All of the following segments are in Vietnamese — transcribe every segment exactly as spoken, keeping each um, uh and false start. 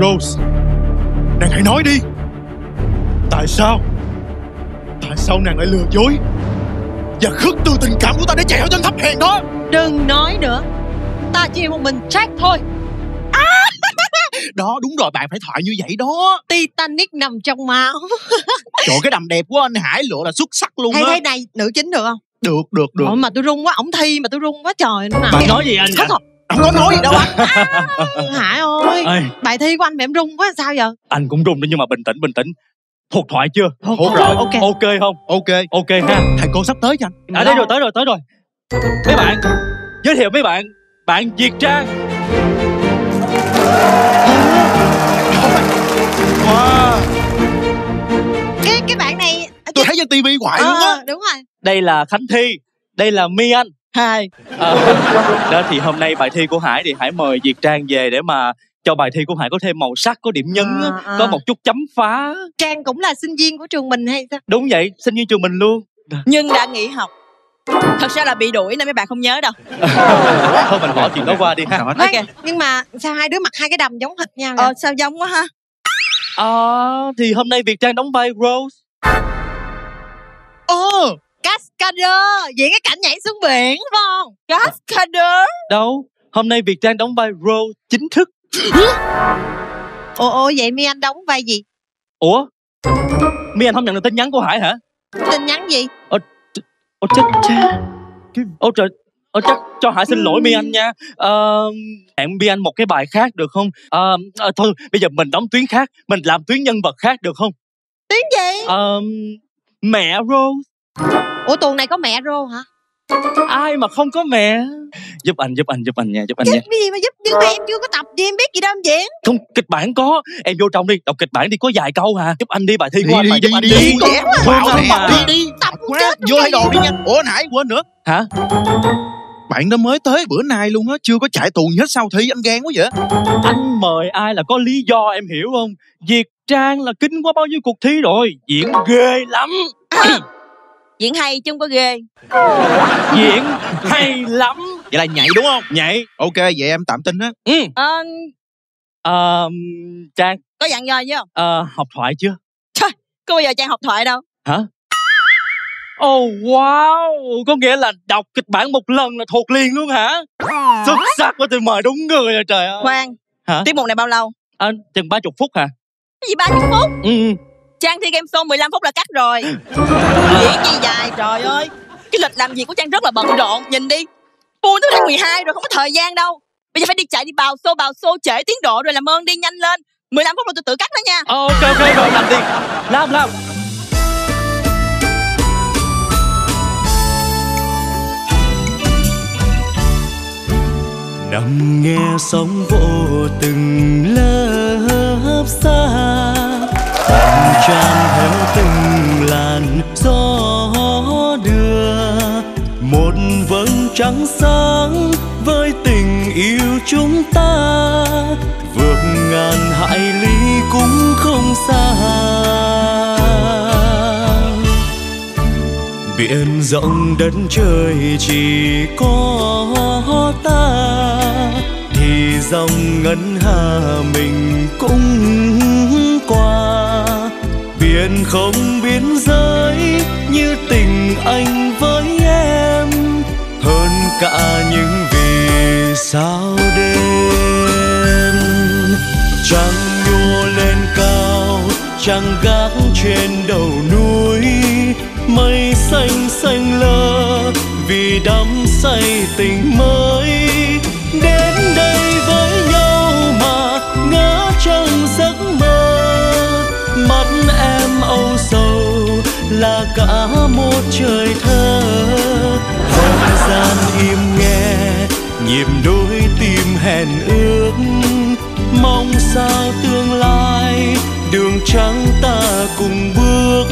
Rose, nàng hãy nói đi. Tại sao Tại sao nàng lại lừa dối và khước từ tình cảm của ta để chạy theo tên thấp hèn đó? Đừng nói nữa, ta chỉ một mình Jack thôi. À! Đó, đúng rồi, bạn phải thoại như vậy đó. Titanic nằm trong máu. Trời, cái đầm đẹp của anh Hải Lụa là xuất sắc luôn á. Thế này, nữ chính được không? Được, được, được. Ủa, mà tôi run quá, ổng Thi mà tôi run quá trời nữa. Bạn nói gì anh? Không có nói, nói gì đâu anh. À, Hải ơi, ê, bài thi của anh mà em run quá sao giờ? Anh cũng run đó, nhưng mà bình tĩnh, bình tĩnh. Thuộc thoại chưa? Thuộc, Thuộc rồi, ok. Ok không? Ok, ok ha. Thầy cô sắp tới cho anh. À, tới rồi, tới rồi, tới rồi. Mấy bạn, giới thiệu mấy bạn, bạn Việt Trang. Wow. Cái cái bạn này tôi thấy trên tivi hoài à, luôn á. Đúng rồi. Đây là Khánh Thi, đây là My Anh. Hai. À, đó thì hôm nay bài thi của Hải thì Hải mời Việt Trang về để mà cho bài thi của Hải có thêm màu sắc, có điểm nhấn, à, á, à. có một chút chấm phá. Trang cũng là sinh viên của trường mình hay sao? Đúng vậy, sinh viên trường mình luôn. Nhưng đã nghỉ học. Thật ra là bị đuổi nên mấy bạn không nhớ đâu. Thôi mình bỏ chuyện đó qua đi ha. Okay. Nhưng mà sao hai đứa mặc hai cái đầm giống hệt nhau vậy? Ờ, sao giống quá ha. Ờ, à, thì hôm nay Việt Trang đóng vai Rose. Ồ, Cascader, diễn cái cảnh nhảy xuống biển phải không? Cascader. Đâu, hôm nay Việt Trang đóng vai Rose chính thức. Ồ, ồ, vậy My Anh đóng vai gì? Ủa, My Anh không nhận được tin nhắn của Hải hả? Tin nhắn gì? Ờ, Ôi chết cha. Ôi trời. Ôi chắc cho Hải xin lỗi My Anh nha. Ờ, hẹn My Anh một cái bài khác được không? Ờ, à, thôi bây giờ mình đóng tuyến khác. Mình làm tuyến nhân vật khác được không? Tuyến gì? Ờ, mẹ Rose. Ủa tuần này có mẹ Rose hả? Ai mà không có mẹ. Giúp anh, giúp anh, giúp anh nha, giúp anh giúp nha. Cái gì mà giúp? Nhưng mà em chưa có tập gì, em biết gì đâu em diễn. Không, kịch bản có. Em vô trong đi, đọc kịch bản đi, có vài câu hả? Giúp anh đi bài thi của anh mà, giúp anh đi. Đi, đi, đi. Tập quá, vô lấy đồ đi nha. Ủa anh Hải quên nữa. Hả? Bạn đó mới tới bữa nay luôn á, chưa có chạy tuần hết sao thi, anh gan quá vậy? Anh mời ai là có lý do em hiểu không? Việt Trang là kinh qua bao nhiêu cuộc thi rồi, diễn ghê lắm. Diễn hay chứ không có ghê. Diễn hay lắm. Vậy là nhảy đúng không? Nhảy. Ok, vậy em tạm tin á. Ừ. Ờ... Ờ... Trang. Có dặn dò chứ không? Ờ... Học thoại chưa? Trời, có bao giờ Trang học thoại đâu. Hả? Oh wow, có nghĩa là đọc kịch bản một lần là thuộc liền luôn hả? Xuất sắc quá, tôi mời đúng người rồi trời ơi. Khoan, hả? Tiết mục này bao lâu? À, chừng ba mươi phút hả? Cái gì ba mươi phút? Ừ. Trang thi game show mười lăm phút là cắt rồi. Diễn gì dài trời ơi. Cái lịch làm việc của Trang rất là bận rộn. Nhìn đi, buổi tới tháng mười hai rồi, không có thời gian đâu. Bây giờ phải đi chạy đi bào xô, bào xô trễ tiến độ rồi, làm ơn đi nhanh lên. Mười lăm phút rồi tôi tự cắt đó nha. Ok ok rồi, làm đi. Làm làm nằm nghe sóng vỗ từng lớp xa, vòng tràn theo từng làn gió đưa, một vầng trăng sáng với tình yêu chúng ta, vượt ngàn hải lý cũng không xa. Biển rộng đất trời chỉ có ta, thì dòng ngân hà mình cũng qua. Biển không biên giới như tình anh với em, hơn cả những vì sao đêm. Trăng nhô lên cao, trăng gác trên đầu núi, mây xanh xanh lơ vì đắm say tình mới. Đến đây với nhau mà ngỡ trong giấc mơ, mắt em âu sầu là cả một trời thơ. Không gian im nghe nhịp đôi tim hẹn ước, mong sao tương lai đường trắng ta cùng bước.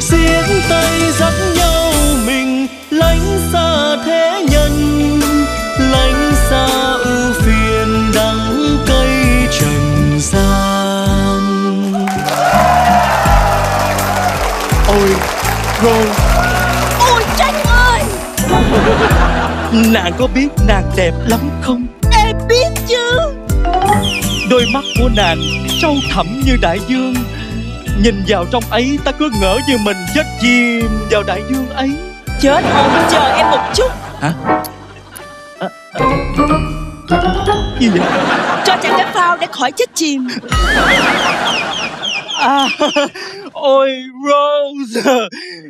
Xiết tay dắt nhau mình lánh xa thế nhân, lánh xa ưu phiền đắng cây trần gian. Ôi Rose, ôi Trang ơi. Nàng có biết nàng đẹp lắm không? Em biết chứ. Đôi mắt của nàng sâu thẳm như đại dương, nhìn vào trong ấy ta cứ ngỡ như mình chết chìm vào đại dương ấy. Chết không? Chờ em một chút. Hả? À, à. Gì vậy? Cho chàng cái phao để khỏi chết chìm. À, ôi Rose,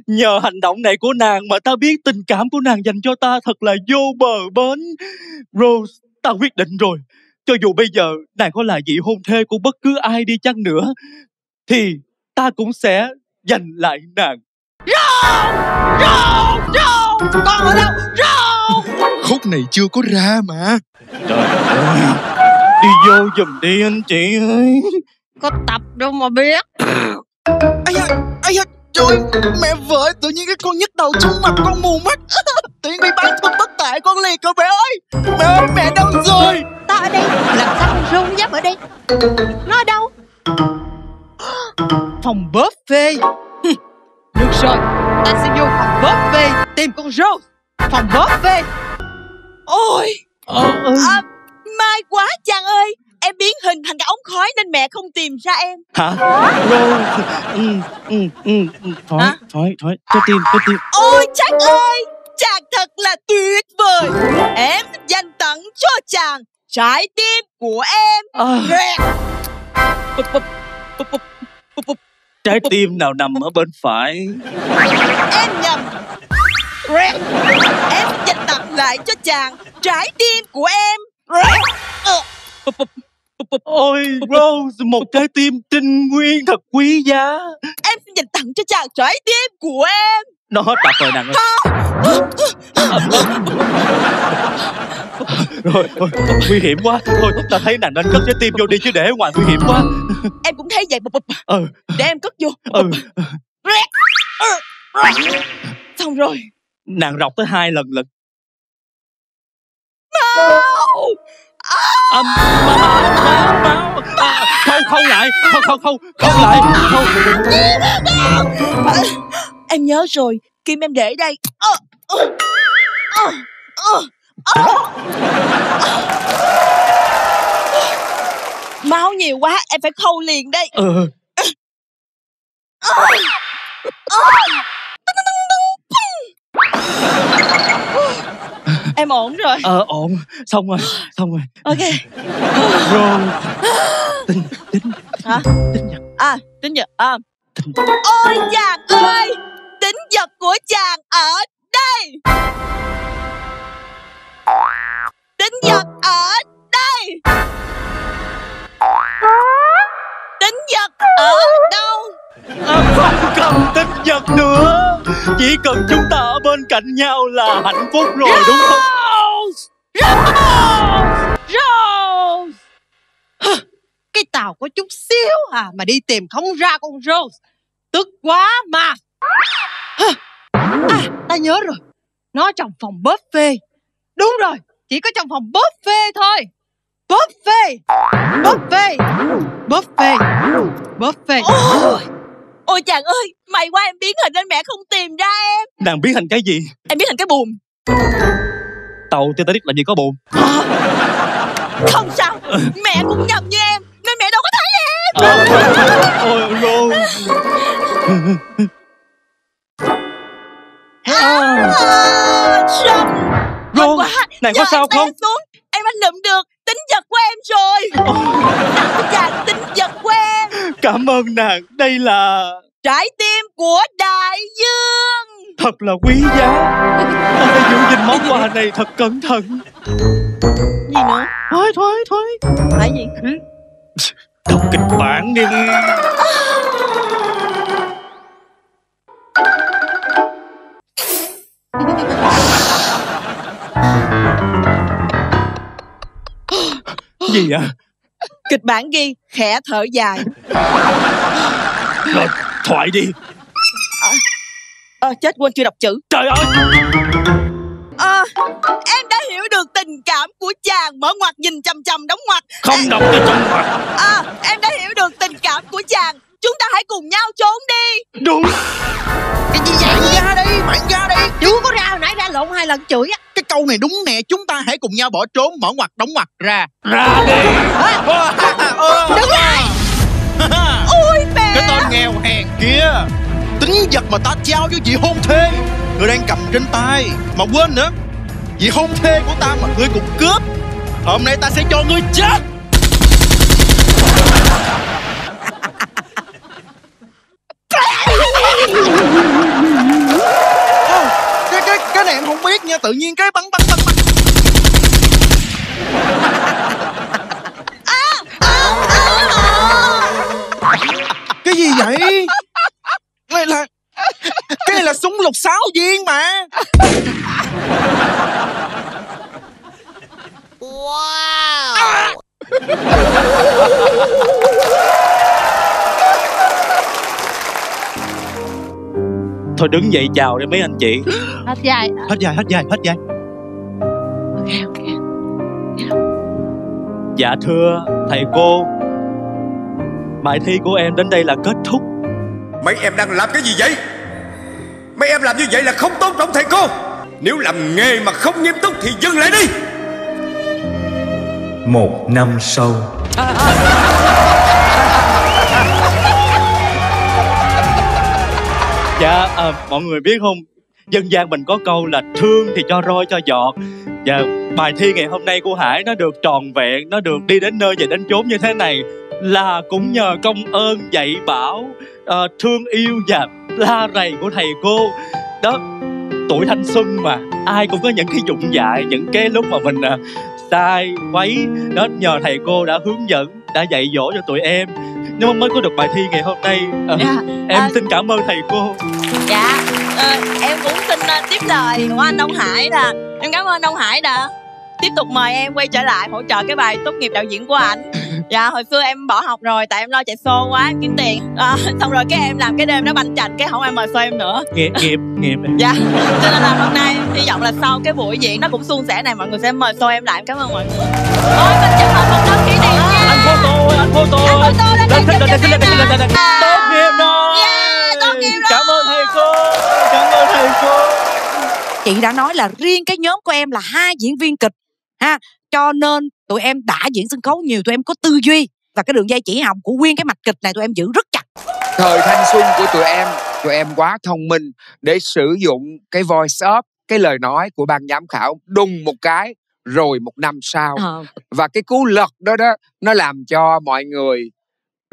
nhờ hành động này của nàng mà ta biết tình cảm của nàng dành cho ta thật là vô bờ bến. Rose, ta quyết định rồi. Cho dù bây giờ nàng có là vị hôn thê của bất cứ ai đi chăng nữa thì ta cũng sẽ giành lại nàng. Rose, Rose, Rose, con ở đâu? Rose. Khúc này chưa có ra mà. Trời ơi, đi vô giùm đi anh chị ơi. Có tập đâu mà biết. Ây da, ây da, trời, mẹ vợ, tự nhiên cái con nhức đầu xuống mặt con mù mắt. Tự nhiên bị bắn bất bất tại con liền rồi mẹ ơi. Mẹ ơi, mẹ đâu rồi? Ta ở đây, làm sao con run dám ở đây? Nó ở đâu? Phòng buffet. Được rồi, ta sẽ vô phòng buffet tìm con Rose. Phòng buffet. Ôi, ờ, ừ. à, may quá chàng ơi. Em biến hình thành cái ống khói nên mẹ không tìm ra em. Hả? Rose. Ừ, ừ, ừ, ừ. Thôi, hả? Thôi, thôi, tôi tìm, tôi tìm. Ôi chàng ơi, chàng thật là tuyệt vời. Em dành tặng cho chàng trái tim của em. À. Trái tim nào nằm ở bên phải? Em nhầm. Em dành tặng lại cho chàng trái tim của em. Ôi Rose, một trái tim trinh nguyên thật quý giá. Em xin dành tặng cho chàng trái tim của em. Nó hết tập rồi nàng ơi. Rồi, rồi, nguy hiểm quá. Thôi, ta thấy nàng nên cất trái tim vô đi chứ để ở ngoài nguy hiểm quá. Em cũng thấy vậy. Để em cất vô. Xong rồi. Nàng rọc tới hai lần lận. Máu. Âm máu, máu, máu. Không, không lại. Không, không, không, không lại. Không. Em nhớ rồi, kim em để đây. Máu nhiều quá, em phải khâu liền đây. Ừ. Em ổn rồi. Ờ ổn, xong rồi, xong rồi. Ok. Rồi. Tính, tính. Hả? Tính nhật. À, tính nhật. À. Tính. Ôi chàng ơi, tính nhật của chàng ở đây. Tính nhật ở đây. Tính nhật ở đâu? À, không cần tính nhật nữa. Chỉ cần chúng ta ở bên cạnh nhau là hạnh phúc rồi. Rose, đúng không? Rose! Rose! Rose! Hừ, cái tàu có chút xíu à mà đi tìm không ra con Rose. Tức quá mà. Hừ, à, ta nhớ rồi. Nó trong phòng buffet. Đúng rồi, chỉ có trong phòng buffet thôi. Buffet! Buffet! Buffet! Buffet! Ôi, ôi chàng ơi, mày qua em biến hình nên mẹ không tìm ra em. Nàng biến hình cái gì? Em biến hình cái buồm. Tàu Titanic làm gì có buồm. À, không sao, mẹ cũng nhầm như em nên mẹ đâu có thấy em. À, ôi luôn. À, xong. Rose, nàng có sao không? Xuống. Em anh lụm được tính vật của em rồi. Tặng chàng tính vật của em. Cảm ơn nàng. Đây là trái tim của đại dương. Thật là quý giá. Ta phải giữ gìn món quà này thật cẩn thận. Gì nữa? Thôi thôi thôi. Phải gì? Đọc kịch bản đi. Gì vậy? Kịch bản ghi khẽ thở dài. Rồi, thoại đi. Ờ, à, à, chết quên chưa đọc chữ. Trời ơi. Ờ, à, em đã hiểu được tình cảm của chàng. Mở ngoặt nhìn chằm chằm đóng ngoặt. Không đọc cho chồng ngoặt. Ờ, em đã hiểu được tình cảm của chàng. Chúng ta hãy cùng nhau trốn đi. Đúng. Cái gì vậy? Ra đi, bạn ra đi. Chú có ra hồi nãy ra cãi lộn hai lần chửi á. Cái câu này đúng nè, chúng ta hãy cùng nhau bỏ trốn, mở ngoặt đóng ngoặt ra. Ra đi. Đứng lại. Ôi mẹ. Cái tên nghèo hèn kia, tính vật mà ta trao cho vị hôn thê, người đang cầm trên tay. Mà quên nữa, vị hôn thê của ta mà ngươi cũng cướp, hôm nay ta sẽ cho ngươi chết. Cái, cái, cái này em không biết nha, tự nhiên cái bắn bắn bắn bắn. À, à, à, à. Cái gì vậy? Cái này là, cái này là súng lục sáu viên mà. Wow. À. Thôi đứng dậy chào đi mấy anh chị. Hết dài. Hết dài, hết dài, hết dài. Ok, ok. Dạ thưa thầy cô, bài thi của em đến đây là kết thúc. Mấy em đang làm cái gì vậy? Mấy em làm như vậy là không tôn trọng thầy cô. Nếu làm nghề mà không nghiêm túc thì dừng lại đi. Một năm sau. Dạ, à, mọi người biết không, dân gian mình có câu là thương thì cho roi cho giọt. Dạ, bài thi ngày hôm nay của Hải nó được tròn vẹn, nó được đi đến nơi và đến chốn như thế này là cũng nhờ công ơn dạy bảo, à, thương yêu và la rầy của thầy cô. Đó, tuổi thanh xuân mà, ai cũng có những cái dụng dại, những cái lúc mà mình à, sai, quấy. Đó, nhờ thầy cô đã hướng dẫn, đã dạy dỗ cho tụi em nếu mới có được bài thi ngày hôm nay. ờ, yeah. Em à, xin cảm ơn thầy cô. Dạ, ờ, em cũng xin uh, tiếp lời của anh Đông Hải nè. Em cảm ơn Đông Hải đã tiếp tục mời em quay trở lại hỗ trợ cái bài tốt nghiệp đạo diễn của ảnh. Dạ, hồi xưa em bỏ học rồi, tại em lo chạy show quá, em kiếm tiền. à, Xong rồi cái em làm cái đêm nó banh chành, cái không ai mời show em nữa. Nghiệp, nghiệp, nghiệp. Dạ, cho nên là hôm nay hy vọng là sau cái buổi diễn nó cũng suôn sẻ này, mọi người sẽ mời show em lại. Em cảm ơn mọi người. Ôi, mình chúc mừng một lớp kỷ niệm nha. Anh Photo, anh Photo. Anh Photo đã được chụp cho em nè. Tốt nghiệp rồi. Yeah, tốt nghiệp rồi. Cảm ơn thầy cô, cảm ơn thầy cô. Chị đã nói là riêng cái nhóm của em là hai diễn viên kịch ha, cho nên tụi em đã diễn sân khấu nhiều, tụi em có tư duy và cái đường dây chỉ hồng của nguyên cái mạch kịch này tụi em giữ rất chặt. Thời thanh xuân của tụi em, tụi em quá thông minh để sử dụng cái voice up, cái lời nói của ban giám khảo đùng một cái rồi một năm sau. Ờ. Và cái cú lật đó đó nó làm cho mọi người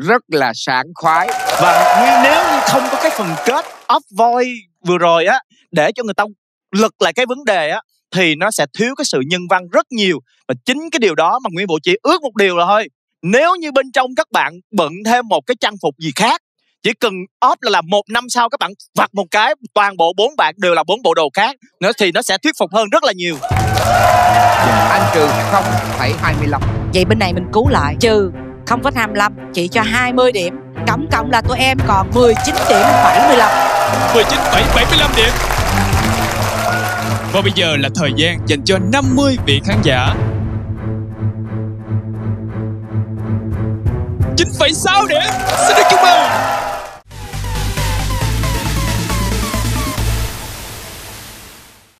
rất là sảng khoái. Và nếu như không có cái phần kết off voice vừa rồi á, để cho người ta lật lại cái vấn đề á, thì nó sẽ thiếu cái sự nhân văn rất nhiều. Và chính cái điều đó mà Nguyên Bộ chỉ ước một điều là thôi, nếu như bên trong các bạn bận thêm một cái trang phục gì khác, chỉ cần off là, là một năm sau các bạn vặt một cái, toàn bộ bốn bạn đều là bốn bộ đồ khác nữa, thì nó sẽ thuyết phục hơn rất là nhiều. Anh trừ không phẩy hai mươi lăm. Vậy bên này mình cứu lại, trừ không phẩy hai mươi lăm, chị cho hai mươi điểm. Tổng cộng là tụi em còn mười chín phẩy bảy mươi lăm. mười chín phẩy bảy mươi lăm điểm. Và bây giờ là thời gian dành cho năm mươi vị khán giả. Chín phẩy sáu điểm. Xin được chúc mừng.